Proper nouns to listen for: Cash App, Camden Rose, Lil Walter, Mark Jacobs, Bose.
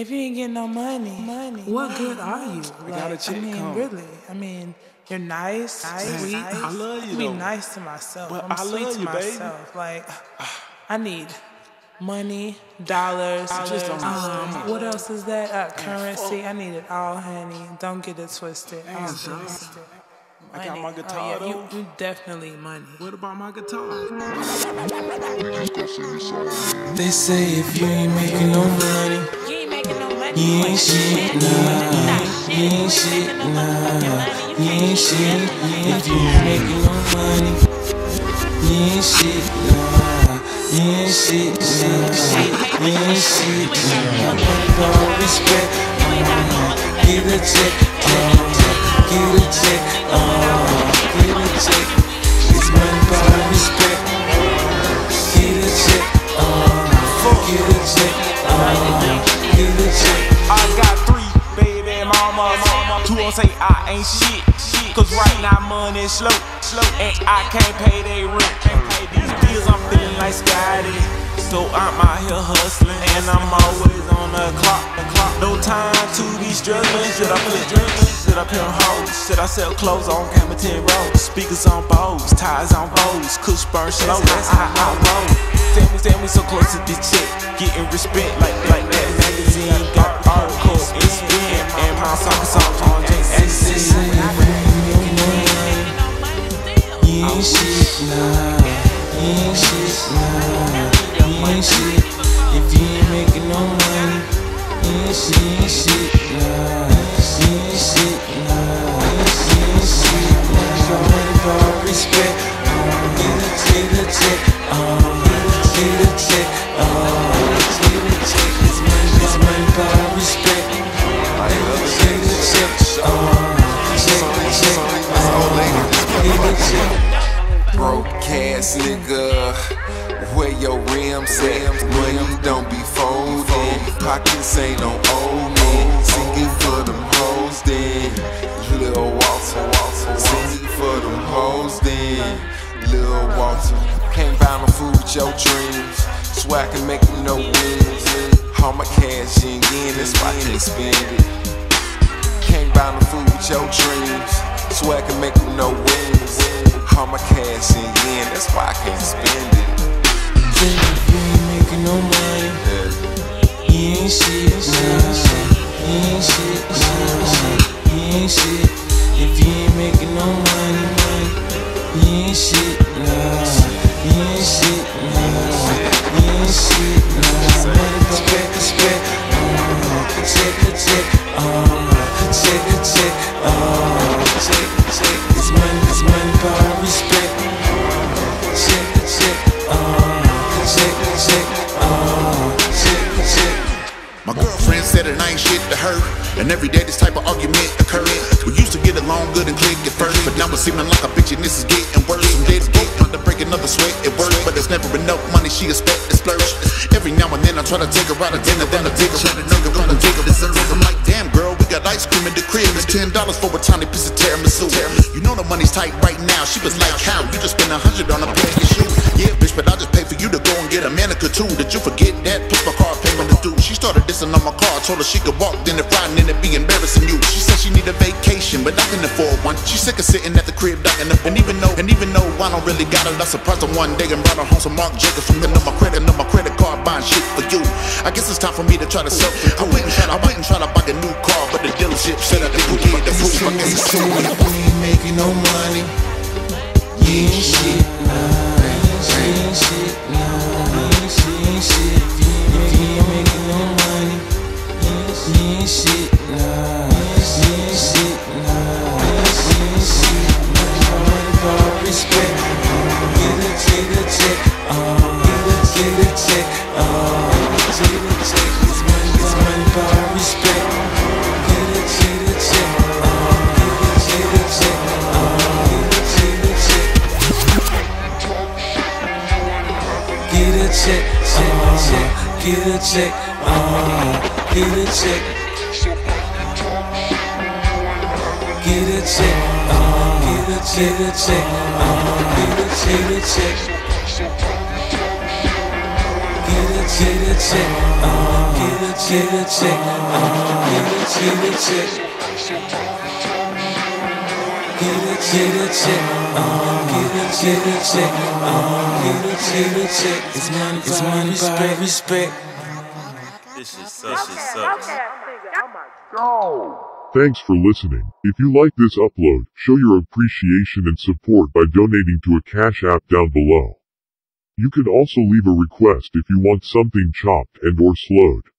If you ain't getting no money, what good are you? We got a chick come. Really, you're nice, sweet. I love you. Be nice to myself. But I love you, baby. Like, I need money, dollars. What else is that? Currency. I need it all, honey. Don't get it twisted. I got my guitar though. You definitely money. What about my guitar? They say if you ain't making no money, you ain't shit, nah. You ain't shit, nah. You ain't shit if you ain't making no money. You ain't shit, nah. You ain't shit, nah. You ain't shit, nah. No respect, give a check, give a check, give a check. It's money by respect. Give a check, give a check, give a check. I got three baby mamas, two gon' say I ain't shit, cause right now money's slow, and I can't pay they rent. These bills I'm feeling like Scotty, so I'm out here hustling, and I'm always on the clock. No time to be struggling. Should I flip drinks? Should I pimp hoes? Should I sell clothes on Camden Rose? Speakers on Bose, tires on Bose, cush burn slow. That's how I roll. Stand me so close to this chick, getting respect like that magazine got. Articles, it's been, and my socks on JXC. You ain't shit, nah. You ain't shit, nah. You ain't shit if you ain't making no money. You ain't shit, nah. You ain't shit, nah. You ain't shit, nah. Your money for respect. Get a check, get a check, get a check. By respect, take the chips, take the chips. Broke ass nigga, where your rims at? Money don't be folded, pockets ain't no old man. Singing for them hoes then, Lil Walter. Singing for them hoes then, Lil Walter. Can't buy no food with your dreams, so I can make them no wins. All my cash in yen, that's why I can't spend it. Can't buy no food with your dreams, so I can make them no wins. All my cash in yen, that's why I can't spend it. Think if you ain't making no money, you ain't shit, nah. You ain't shit, nah. You ain't shit if you ain't making no money, you ain't shit, nah. You ain't shit, nah. You ain't shit, nah. My girlfriend said it ain't shit to her, and every day this type of argument occurs. We used to get along good and click at first, but now we're seeming like a bitch and this is getting worse. Some days broke under breaking another sweat, it works, but there's never enough money she expects to splurge. Every now and then I try to take her out of dinner, then I take her out of dinner, gonna take her dessert. I'm like, damn girl, we got ice cream in the crib. It's $10 for a tiny piece of tiramisu. You know the money's tight right now. She was like, how? You just spent $100 on a pair of shoes. Yeah, bitch, but I just pay for you to go and get a manicure too. Did you forget that? Plus my car payment is due. She started dissing on my car. I told her she could walk, then it ride, and then it'd be embarrassing you. She said she need a vacation, but I can afford one. She's sick of sitting at the crib docking up. And even though I don't really got it, I surprised her one day and brought her home some Mark Jacobs from the number credit card. Buying shit for you. I guess it's time for me to try to sell. I went and tried to buy a new car, but the dealership said I didn't get the proof. I guess it's true. You ain't making no money. You ain't shit, nah. You ain't shit, nah. You ain't shit. You ain't making no money. You ain't shit, nah. You ain't shit, nah. You ain't shit, nah. Money for respect. Get a check. Get a check. Get a chick. It's money by respect. This shit sucks. Oh my God. Thanks for listening. If you like this upload, show your appreciation and support by donating to a Cash App down below. You can also leave a request if you want something chopped and/or slowed.